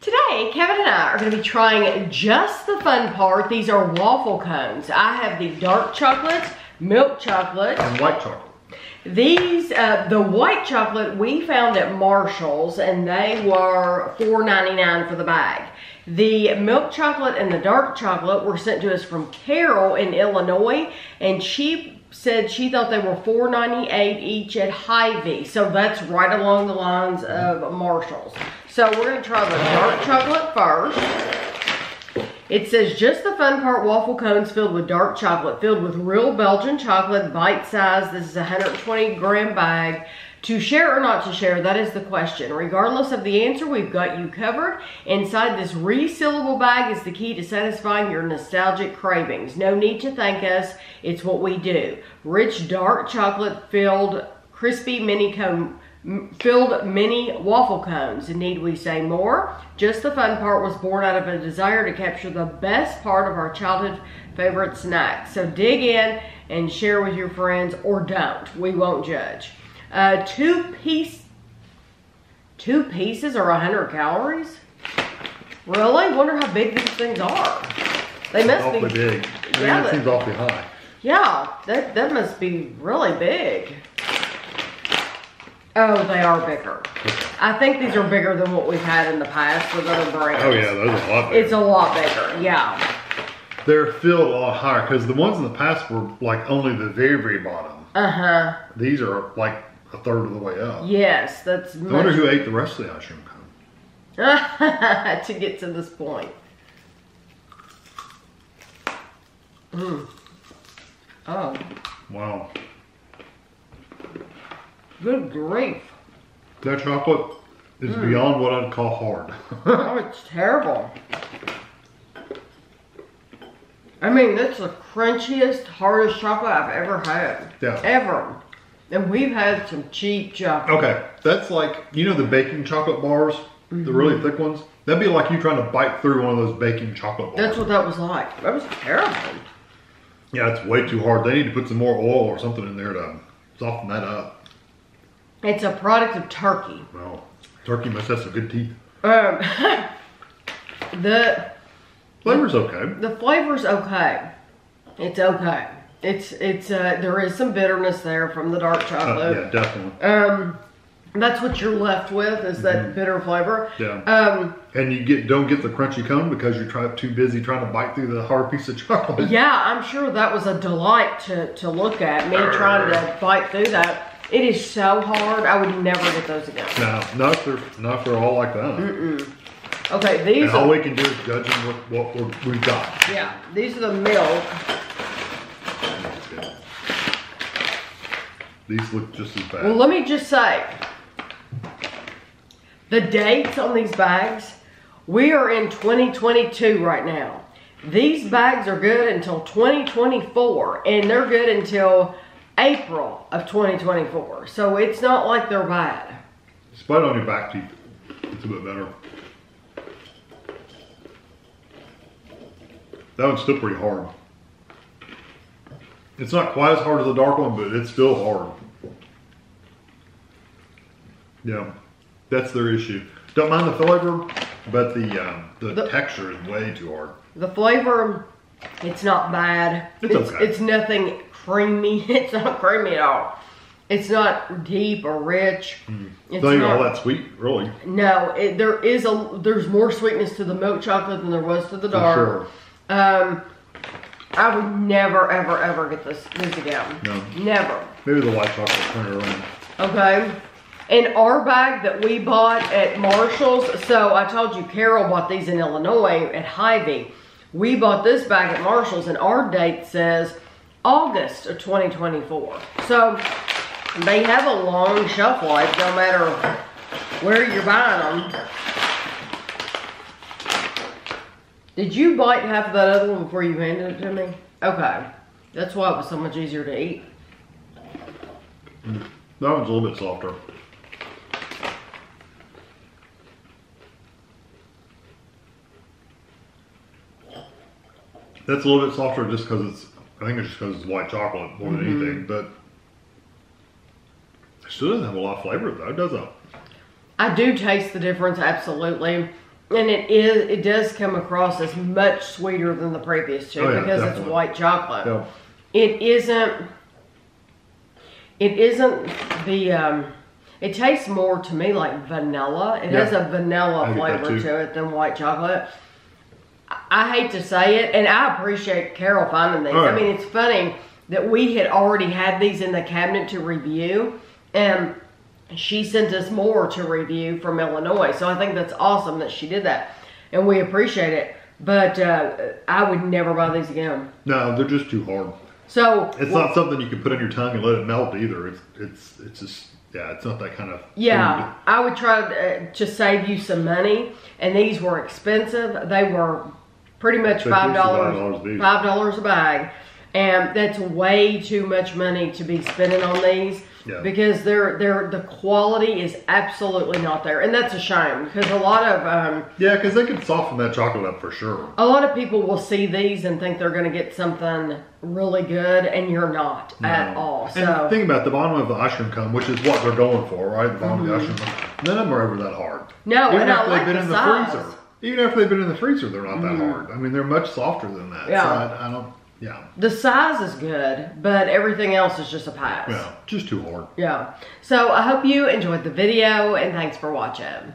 Today, Kevin and I are going to be trying Just The Fun Part. These are waffle cones. I have the dark chocolate, milk chocolate, and white chocolate. These, the white chocolate we found at Marshalls, and they were $4.99 for the bag. The milk chocolate and the dark chocolate were sent to us from Carol in Illinois, and she said she thought they were $4.98 each at Hy-Vee. So that's right along the lines of Marshalls. So we're going to try the dark chocolate first. It says, Just The Fun Part waffle cones filled with dark chocolate, filled with real Belgian chocolate, bite-sized. This is a 120-gram bag. To share or not to share, that is the question. Regardless of the answer, we've got you covered. Inside this resealable bag is the key to satisfying your nostalgic cravings. No need to thank us. It's what we do. Rich, dark chocolate-filled, crispy mini cone filled mini waffle cones. And need we say more? Just The Fun Part was born out of a desire to capture the best part of our childhood favorite snacks. So dig in and share with your friends, or don't. We won't judge. Two pieces are 100 calories? Really? Wonder how big these things are. They must be awfully big. Yeah, it seems awfully high. Yeah, that must be really big. Oh, they are bigger. I think these are bigger than what we've had in the past with other brands. Oh yeah, those are a lot bigger. It's a lot bigger, yeah. They're filled a lot higher because the ones in the past were like only the very, very bottom. Uh-huh. These are like a third of the way up. Yes, that's much. I wonder who ate the rest of the ice cream cone. To get to this point. Mm. Oh. Wow. Good grief. That chocolate is beyond what I'd call hard. Oh, it's terrible. I mean, that's the crunchiest, hardest chocolate I've ever had. Yeah. Ever. And we've had some cheap chocolate. Okay, that's like, you know the baking chocolate bars? Mm-hmm. The really thick ones? That'd be like you trying to bite through one of those baking chocolate bars. That's what that was like. That was terrible. Yeah, it's way too hard. They need to put some more oil or something in there to soften that up. It's a product of turkey. Wow. Turkey must have some good teeth. The flavor's okay. The flavor's okay. It's okay. It's there is some bitterness there from the dark chocolate. Yeah, definitely. That's what you're left with is that bitter flavor. Yeah. And you don't get the crunchy cone because you're too busy trying to bite through the hard piece of chocolate. Yeah, I'm sure that was a delight to look at, me trying to bite through that. It is so hard. I would never get those again. No, not for all like that. Mm-mm. Okay, these. And all we can do is judge them what we've got. Yeah, these are the milk. Yeah. These look just as bad. Well, let me just say, the dates on these bags. We are in 2022 right now. These bags are good until 2024, and they're good until April of 2024, so it's not like they're bad. Spite on your back teeth, it's a bit better. That one's still pretty hard. It's not quite as hard as the dark one, but it's still hard. Yeah, that's their issue. Don't mind the flavor, but the texture is way too hard. The flavor, it's not bad. It's okay. It's nothing creamy. It's not creamy at all. It's not deep or rich. It's not even all that sweet, really. No, there's more sweetness to the milk chocolate than there was to the dark. For sure. I would never, ever, ever get this again. No. Never. Maybe the white chocolate turned around. Okay. In our bag that we bought at Marshall's, so I told you Carol bought these in Illinois at Hy-Vee. We bought this bag at Marshall's, and our date says August of 2024. So they have a long shelf life no matter where you're buying them. Did you bite half of that other one before you handed it to me? Okay. That's why it was so much easier to eat. That one's a little bit softer. That's a little bit softer just because it's, I think it's just because it's white chocolate more than anything, but it still doesn't have a lot of flavor though, does it? I do taste the difference, absolutely. And it does come across as much sweeter than the previous two, because definitely. It's white chocolate. Yeah. It isn't the it tastes more to me like vanilla. It has a vanilla flavor to it than white chocolate. I hate to say it, and I appreciate Carol finding these. I mean, it's funny that we had already had these in the cabinet to review, and she sent us more to review from Illinois. So I think that's awesome that she did that, and we appreciate it. But I would never buy these again. No, they're just too hard. So it's not something you can put on your tongue and let it melt either. It's just, yeah, it's not that kind of food. I would try to save you some money, and these were expensive. They were pretty much $5 a bag, and that's way too much money to be spending on these. Yeah. Because the quality is absolutely not there, and that's a shame, because a lot of because they can soften that chocolate up for sure. A lot of people will see these and think they're going to get something really good, and you're not at all. So, and think about the bottom of the ice cream cone, which is what they're going for, right? The bottom of the ice cream cone. None of them are ever that hard. No, even if they've been in the freezer. Even if they've been in the freezer, they're not that hard. I mean, they're much softer than that. Yeah. So I don't. Yeah. The size is good, but everything else is just a pass. Yeah, just too hard. Yeah. So I hope you enjoyed the video, and thanks for watching.